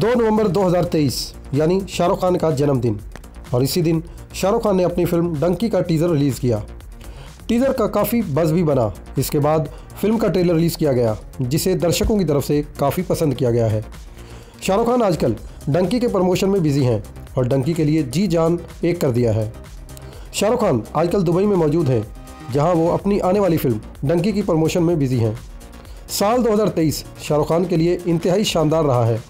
2 नवंबर 2023 यानी शाहरुख खान का जन्मदिन, और इसी दिन शाहरुख खान ने अपनी फिल्म डंकी का टीज़र रिलीज़ किया। टीज़र का काफ़ी बज़ भी बना। इसके बाद फिल्म का ट्रेलर रिलीज़ किया गया, जिसे दर्शकों की तरफ से काफ़ी पसंद किया गया है। शाहरुख खान आजकल डंकी के प्रमोशन में बिजी हैं और डंकी के लिए जी जान एक कर दिया है। शाहरुख खान आजकल दुबई में मौजूद हैं, जहाँ वो अपनी आने वाली फिल्म डंकी की प्रमोशन में बिजी हैं। साल 2023 शाहरुख खान के लिए इंतहाई शानदार रहा है।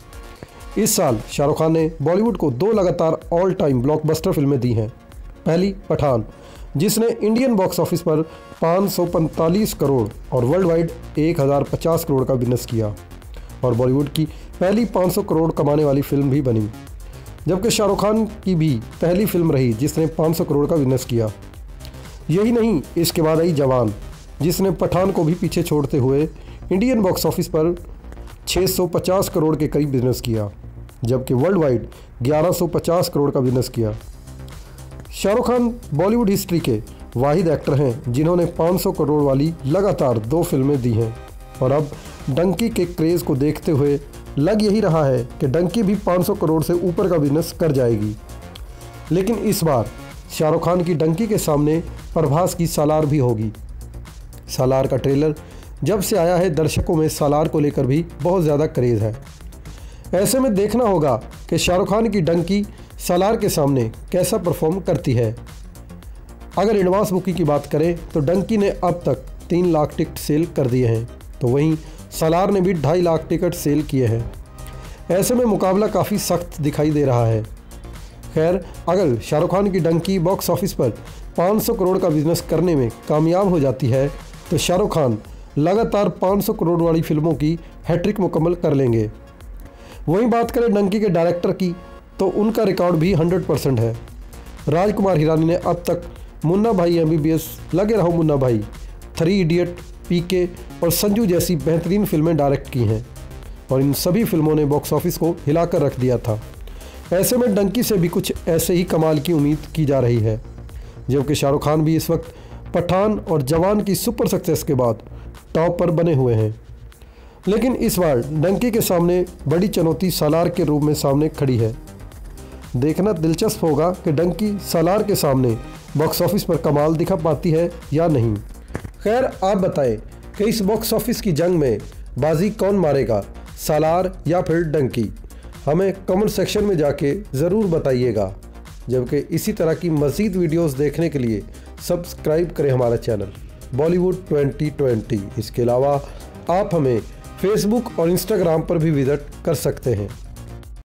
इस साल शाहरुख खान ने बॉलीवुड को 2 लगातार ऑल टाइम ब्लॉकबस्टर फिल्में दी हैं। पहली पठान, जिसने इंडियन बॉक्स ऑफिस पर 545 करोड़ और वर्ल्ड वाइड 1050 करोड़ का बिजनेस किया और बॉलीवुड की पहली 500 करोड़ कमाने वाली फिल्म भी बनी, जबकि शाहरुख खान की भी पहली फिल्म रही जिसने 500 करोड़ का बिजनेस किया। यही नहीं, इसके बाद आई जवान, जिसने पठान को भी पीछे छोड़ते हुए इंडियन बॉक्स ऑफिस पर 650 करोड़ के करीब बिजनेस किया, जबकि वर्ल्ड वाइड 1150 करोड़ का बिजनेस किया। शाहरुख खान बॉलीवुड हिस्ट्री के वाहिद एक्टर हैं जिन्होंने 500 करोड़ वाली लगातार 2 फिल्में दी हैं, और अब डंकी के क्रेज़ को देखते हुए लग यही रहा है कि डंकी भी 500 करोड़ से ऊपर का बिजनेस कर जाएगी। लेकिन इस बार शाहरुख खान की डंकी के सामने प्रभास की सालार भी होगी। सालार का ट्रेलर जब से आया है, दर्शकों में सालार को लेकर भी बहुत ज़्यादा क्रेज़ है। ऐसे में देखना होगा कि शाहरुख खान की डंकी सालार के सामने कैसा परफॉर्म करती है। अगर एडवांस बुकिंग की बात करें तो डंकी ने अब तक 3 लाख टिकट सेल कर दिए हैं, तो वहीं सालार ने भी 2.5 लाख टिकट सेल किए हैं। ऐसे में मुकाबला काफ़ी सख्त दिखाई दे रहा है। खैर, अगर शाहरुख खान की डंकी बॉक्स ऑफिस पर 500 करोड़ का बिजनेस करने में कामयाब हो जाती है तो शाहरुख खान लगातार 500 करोड़ वाली फिल्मों की हैट्रिक मुकम्मल कर लेंगे। वहीं बात करें डंकी के डायरेक्टर की, तो उनका रिकॉर्ड भी 100% है। राजकुमार हिरानी ने अब तक मुन्ना भाई एमबीबीएस, लगे रहो मुन्ना भाई, थ्री इडियट, पीके और संजू जैसी बेहतरीन फिल्में डायरेक्ट की हैं, और इन सभी फिल्मों ने बॉक्स ऑफिस को हिलाकर रख दिया था। ऐसे में डंकी से भी कुछ ऐसे ही कमाल की उम्मीद की जा रही है, जबकि शाहरुख खान भी इस वक्त पठान और जवान की सुपर सक्सेस के बाद टॉप पर बने हुए हैं। लेकिन इस बार डंकी के सामने बड़ी चुनौती सालार के रूप में सामने खड़ी है। देखना दिलचस्प होगा कि डंकी सालार के सामने बॉक्स ऑफिस पर कमाल दिखा पाती है या नहीं। खैर, आप बताएं कि इस बॉक्स ऑफिस की जंग में बाजी कौन मारेगा, सालार या फिर डंकी? हमें कमेंट सेक्शन में जाके ज़रूर बताइएगा। जबकि इसी तरह की मज़ीद वीडियोस देखने के लिए सब्सक्राइब करें हमारा चैनल बॉलीवुड 2020। इसके अलावा आप हमें फेसबुक और इंस्टाग्राम पर भी विजिट कर सकते हैं।